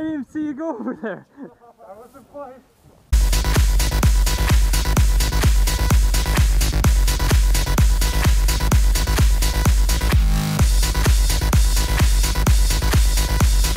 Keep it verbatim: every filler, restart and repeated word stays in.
I didn't see you go over there. That was the place.